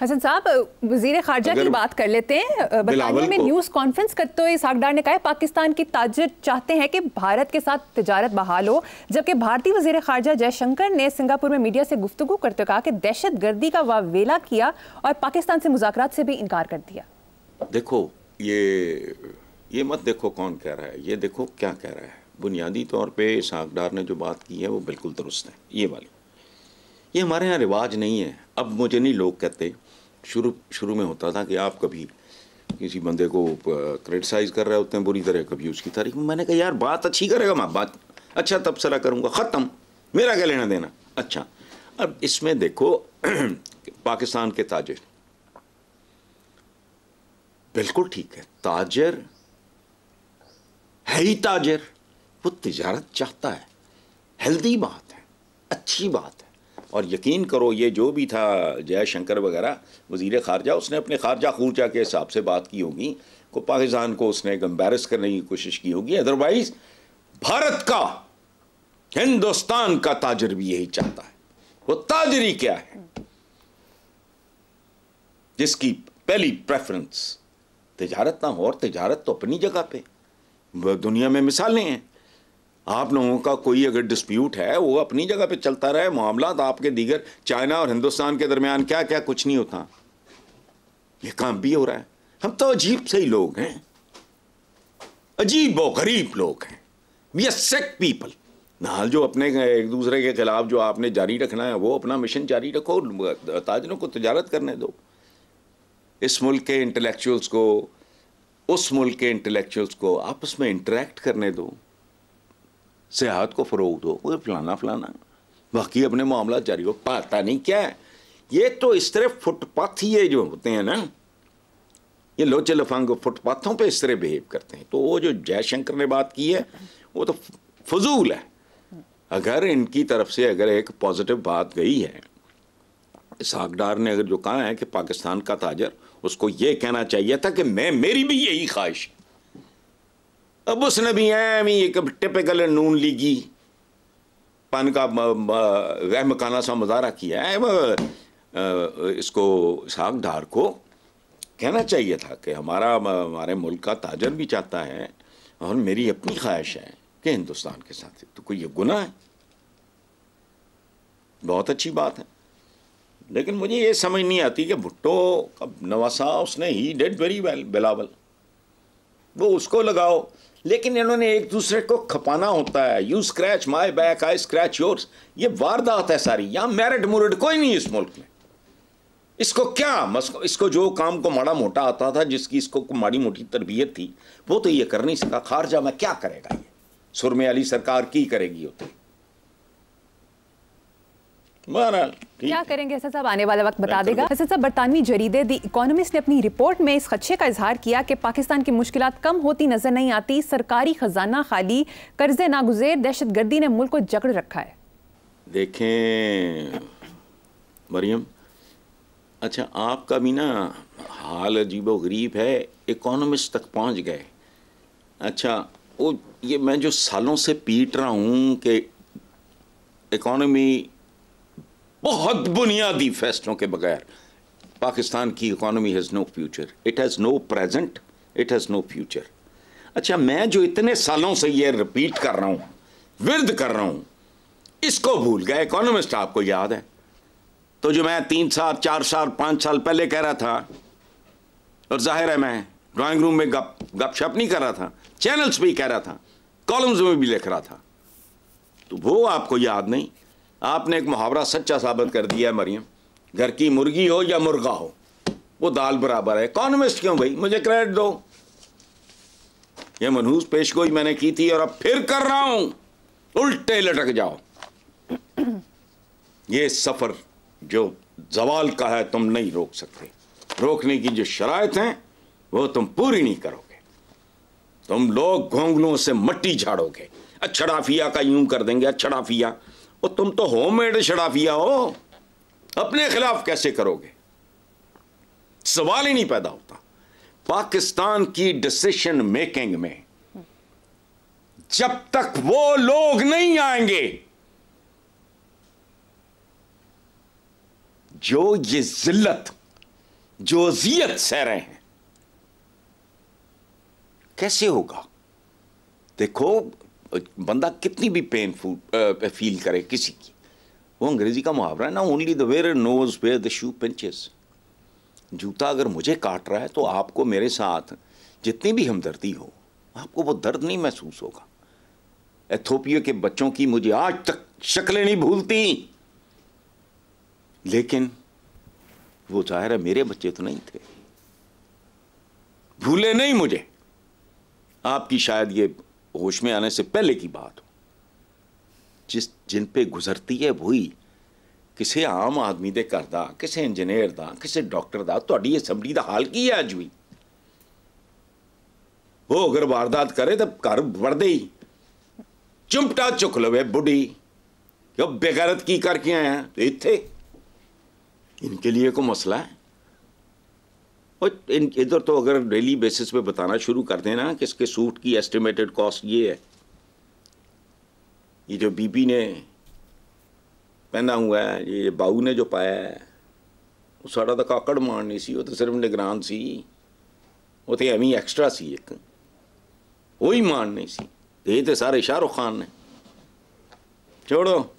हसन साहब, वजीर खारजा की बात कर लेते हैं। बताने में न्यूज़ कॉन्फ्रेंस करते हुए इसहाक़ डार ने कहा पाकिस्तान की ताजिर चाहते हैं कि भारत के साथ तिजारत बहाल हो, जबकि भारतीय वजीर खारजा जयशंकर ने सिंगापुर में मीडिया से गुफ्तगू करते कहा कि दहशत गर्दी का वावेला किया और पाकिस्तान से मुज़ाकरात से भी इनकार कर दिया। देखो ये मत देखो कौन कह रहा है, ये देखो क्या कह रहा है। बुनियादी तौर पर इसहाक़ डार ने जो बात की है वो बिल्कुल दुरुस्त है। ये वाली ये हमारे यहाँ रिवाज नहीं है। अब मुझे नहीं लोग कहते, शुरू में होता था कि आप कभी किसी बंदे को क्रिटिसाइज़ कर रहे होते हैं बुरी तरह, कभी उसकी तारीफ। मैंने कहा यार बात अच्छी करेगा मैं बात अच्छा तबसरा करूँगा, ख़त्म, मेरा क्या लेना देना। अच्छा अब इसमें देखो पाकिस्तान के ताजर बिल्कुल ठीक है, ताजर है ही ताजर, वो तिजारत चाहता है, हेल्दी बात है, अच्छी बात है। और यकीन करो ये जो भी था जयशंकर वगैरह वज़ीर ख़ारजा, उसने अपने ख़ारजा खूर्जा के हिसाब से बात की होगी, को पाकिस्तान को उसने एम्बैरस करने की कोशिश की होगी। अदरवाइज़ भारत का, हिंदुस्तान का ताजर भी यही चाहता है। वो ताजरी क्या है जिसकी पहली प्रेफरेंस तिजारत ना हो, और तिजारत तो अपनी जगह पे दुनिया में मिसालें हैं। आप लोगों का कोई अगर डिस्प्यूट है वो अपनी जगह पे चलता रहे, मामला तो आपके दीगर चाइना और हिंदुस्तान के दरमियान क्या क्या कुछ नहीं होता, ये काम भी हो रहा है। हम तो अजीब से ही लोग हैं, अजीब व गरीब लोग हैं, वी आर सिक पीपल। नाल जो अपने एक दूसरे के खिलाफ जो आपने जारी रखना है वो अपना मिशन जारी रखो, ताजरों को तजारत करने दो। इस मुल्क के इंटेलेक्चुअल्स को, उस मुल्क के इंटेलेक्चुअल्स को आपस में इंटरेक्ट करने दो, सेहत को फ़रोग दो, वो फलाना फलाना, बाकी अपने मामला जारी हो। पता नहीं क्या है ये, तो इस तरह फुटपाथी जो होते हैं ना, ये लोचे लफंग फुटपाथों पे इस तरह बिहेव करते हैं। तो वो जो जयशंकर ने बात की है वो तो फजूल है। अगर इनकी तरफ से अगर एक पॉजिटिव बात गई है, इसहाक़ डार ने अगर जो कहा है कि पाकिस्तान का ताजर, उसको ये कहना चाहिए था कि मेरी भी यही ख्वाहिश। अब उसने भी एम ही एक टिपिकल नून लीगी पान का गह मकाना सा मजारा किया है। इसको इसहाक़ डार को कहना चाहिए था कि हमारे मुल्क का ताजर भी चाहता है और मेरी अपनी ख्वाहिश है कि हिंदुस्तान के साथ। तो कोई ये गुनाह है? बहुत अच्छी बात है, लेकिन मुझे ये समझ नहीं आती कि भुट्टो का नवासा उसने ही डिड वेरी वेल, बिलावल, वो उसको लगाओ। लेकिन इन्होंने एक दूसरे को खपाना होता है। You scratch my back, I scratch yours, ये वारदात है सारी। यहाँ मेरिट मुरिट कोई नहीं इस मुल्क में। इसको क्या इसको जो काम को माड़ा मोटा आता था, जिसकी इसको माड़ी मोटी तरबियत थी, वो तो ये कर नहीं सका। खारजा में क्या करेगा ये, सुरमे अली सरकार की करेगी होती। क्या करेंगे हसन साहब, आने वाला वक्त बता देगा। हसन साहब, बरतानवी जरीदे द इकोनॉमिस्ट ने अपनी रिपोर्ट में इस खदशे का इजहार किया कि पाकिस्तान की मुश्किलात कम होती नजर नहीं आती, सरकारी खजाना खाली, कर्जे नागुजेर, दहशतगर्दी ने मुल्क को जकड़ रखा है। देखें मरियम, अच्छा आपका भी ना हाल अजीब व गरीब है, इकोनॉमिस्ट तक पहुँच गए। अच्छा वो ये मैं जो सालों से पीट रहा हूँ कि इकोनॉमी बहुत बुनियादी फैसलों के बगैर, पाकिस्तान की economy has no future, it has no present, it has no future. अच्छा मैं जो इतने सालों से ये रिपीट कर रहा हूँ, विर्द कर रहा हूँ, इसको भूल गया इकोनॉमिस्ट, आपको याद है? तो जो मैं 3 साल 4 साल 5 साल पहले कह रहा था, और जाहिर है मैं ड्राइंग रूम में गपशप नहीं कर रहा था, चैनल्स भी कह रहा था, कॉलम्स में भी लिख रहा था, तो वो आपको याद नहीं। आपने एक मुहावरा सच्चा साबित कर दिया है मरियम, घर की मुर्गी हो या मुर्गा हो वो दाल बराबर है। इकोनॉमिस्ट क्यों भाई, मुझे क्रेडिट दो। ये मनहूस पेशगोई मैंने की थी और अब फिर कर रहा हूं, उल्टे लटक जाओ। ये सफर जो जवाल का है तुम नहीं रोक सकते, रोकने की जो शराइत हैं वो तुम पूरी नहीं करोगे। तुम लोग घोंघलों से मट्टी झाड़ोगे, अच्छड़ाफिया का यूं कर देंगे, अच्छड़ाफिया। और तुम तो होममेड शराफिया हो, अपने खिलाफ कैसे करोगे, सवाल ही नहीं पैदा होता। पाकिस्तान की डिसीशन मेकिंग में जब तक वो लोग नहीं आएंगे जो ये जिल्लत जोजियत सह रहे हैं, कैसे होगा? देखो बंदा कितनी भी पेनफुल फील करे किसी की, वो अंग्रेजी का मुहावरा है ना, only the wearer knows where the shoe pinches. जूता अगर मुझे काट रहा है तो आपको मेरे साथ जितनी भी हमदर्दी हो, आपको वो दर्द नहीं महसूस होगा। एथोपिया के बच्चों की मुझे आज तक शक्लें नहीं भूलती, लेकिन वो जाहिर है मेरे बच्चे तो नहीं थे, भूले नहीं मुझे। आपकी शायद ये होश में आने से पहले की बात हो। जिन पे गुजरती है वही किसे आम आदमी दे करदा, किसे इंजीनियर दा, किसे डॉक्टर दा। तुहाडी असैंबली दा हाल की है अज भी? वो अगर वारदात करे तो घर वड़दे ही चिमटा चुक लवे बुढ़ी, क्यों बेगैरत की करके आया इत्थे। इनके लिए कोई मसला है? और इधर तो अगर डेली बेसिस पे बताना शुरू कर देना कि इसके सूट की एस्टिमेटेड कॉस्ट ये है, ये जो बीबी ने पहना हुआ है, ये बाऊ ने जो पाया है, वो साढ़ा तो काकड़ मारनी सी, वो तो सिर्फ निगरान सी, वो तो एवं एक्स्ट्रा सी, एक वो ही मारनी सी। ये तो सारे शाहरुख खान ने छोड़ो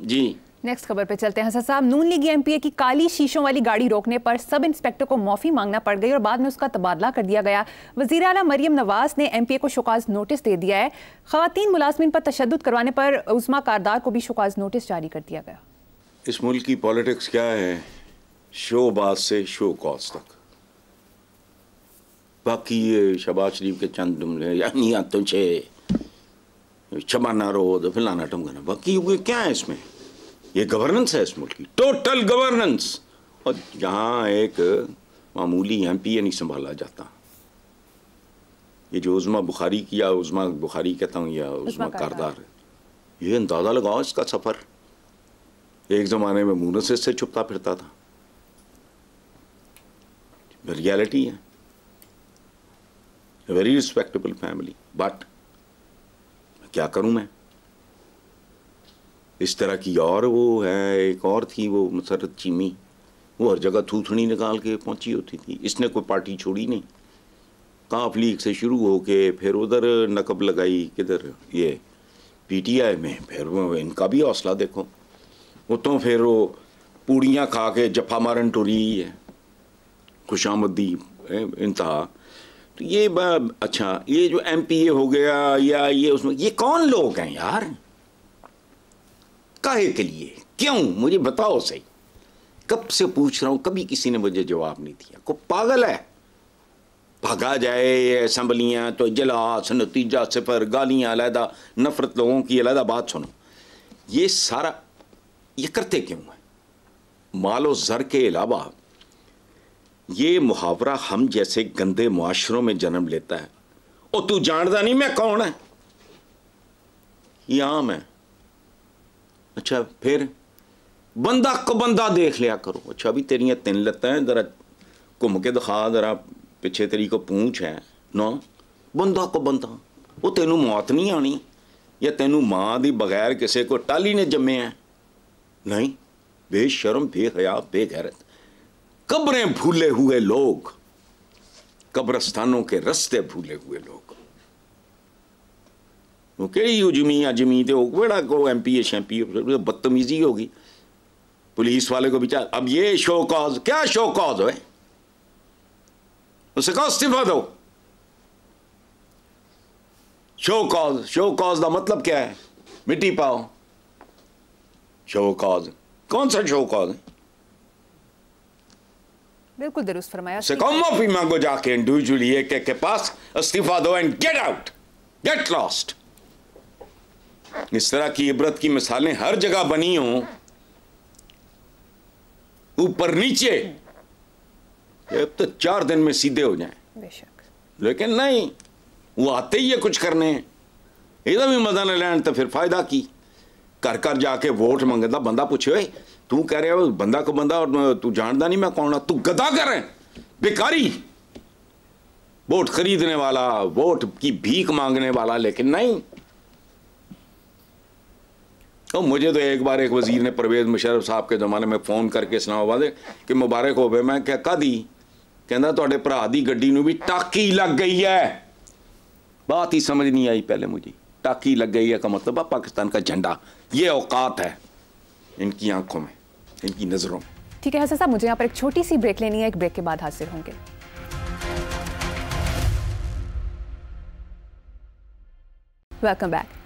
जी। नेक्स्ट खबर पे चलते हैं हसन साहब। नून लीग एमपीए की काली शीशों वाली गाड़ी रोकने पर सब इंस्पेक्टर को माफ़ी मांगना पड़ गई और बाद में उसका तबादला कर दिया गया। वज़ीर आला मरियम नवाज ने एमपीए को शोकाज़ नोटिस दे दिया है। ख़वातीन मुलाज़मीन पर तशद्दुद करवाने पर उस्मा कारदार को भी शोकाज़ नोटिस जारी कर दिया गया। इस मुल्क की पॉलिटिक्स क्या है? शोबाज से शो कॉज तक। बाकी ये शबाज शरीफ के चंद जुमले, यानी तुझे शबाना रोद फलाना टमगाना, बाकी क्या है इसमें? ये गवर्नेंस है इस मुल्क की, टोटल गवर्नेंस। और जहाँ एक मामूली एमपीए नहीं संभाला जाता, ये जो उस्मान बुखारी की, या उस्मान बुखारी कहता हूँ या उस्मान कारदार, ये अंदाज़ा लगाओ इसका सफ़र। एक ज़माने में मुनस से छुपता फिरता था, रियलिटी है वेरी रिस्पेक्टेबल फैमिली, बट क्या करूँ मैं इस तरह की। और वो है एक और थी, वो मुसर्रत चीमी, वो हर जगह थूथनी निकाल के पहुंची होती थी। इसने कोई पार्टी छोड़ी नहीं, काफ लीग से शुरू होके फिर उधर नकब लगाई, किधर ये पीटीआई में, फिर इनका भी हौसला देखो। वो तो फिर वो पूड़ियाँ खा के जफा मारन टोरी है, खुशामदी इंतहा। तो ये अच्छा, ये जो एमपीए हो गया या ये, उसमें ये कौन लोग हैं यार? काहे के लिए? क्यों? मुझे बताओ सही, कब से पूछ रहा हूँ, कभी किसी ने मुझे जवाब नहीं दिया। को पागल है? भागा जाए असम्बलियाँ तो इजलास, नतीजा सिफर, गालियाँ अलहदा, नफरत लोगों की अलहदा। बात सुनो, ये सारा ये करते क्यों हैं? मालो ज़र के अलावा ये मुहावरा हम जैसे गंदे मुआशरों में जन्म लेता है। ओ तू जानता नहीं मैं कौन है? ये आम है। अच्छा फिर बंदा को बंदा देख लिया करो। अच्छा अभी तेरियाँ 3 लत्तें हैं, ज़रा घूम के दिखा, ज़रा पिछे तेरी को पूँछ है ना। बंदा को बंदा, वो तेनू मौत नहीं आनी, या तेनू माँ दी बगैर किसी को टाली ने जमे है? नहीं, बेशर्म, बेहया, बेगैरत, कब्रें भूले हुए लोग, कब्रस्तानों के रस्ते भूले हुए लोग। कई उजमी अजमी थे, बड़ा को एमपीए शैम्पी बदतमीजी होगी पुलिस वाले को बिचार। अब ये शो कॉज, क्या शो कॉज है? उसे कहो इस्तीफा दो। शो कॉज, शो कॉज का मतलब क्या है? मिट्टी पाओ। शो कॉज कौन सा शो कॉज है? बिल्कुल दुरुस्त फरमाया। उसे कहो माफी मांगो जाके इंडिविजुअली, एक एक के पास इस्तीफा दो and get out, get lost. इस तरह की इबरत की मिसालें हर जगह बनी हों, ऊपर नीचे। अब तो 4 दिन में सीधे हो जाएं, बेशक, लेकिन नहीं, वो आते ही है कुछ करने। इधर भी मजा न लैंड तो फिर फायदा की। घर घर जाके वोट मंगता बंदा, पूछे तू कह रहे हो बंदा को बंदा और तू जानता नहीं मैं कौन हूं। तू गधा कर, बेकारी, वोट खरीदने वाला, वोट की भीख मांगने वाला। लेकिन नहीं, और मुझे तो एक बार एक वज़ीर ने परवेज मुशर्रफ साहब के ज़माने में फ़ोन करके इस्लामाबाद कि मुबारक हो गए, मैं क्या कह दी, कहना थोड़े भरा की गड्डी नूं भी टाकी लग गई है। बात ही समझ नहीं आई पहले मुझे, टाकी लग गई है का मतलब है पाकिस्तान का झंडा। ये औकात है इनकी आंखों में, इनकी नज़रों में। ठीक है हसन साहब, मुझे यहाँ पर एक छोटी सी ब्रेक लेनी है, एक ब्रेक के बाद हाजिर होंगे। Welcome back.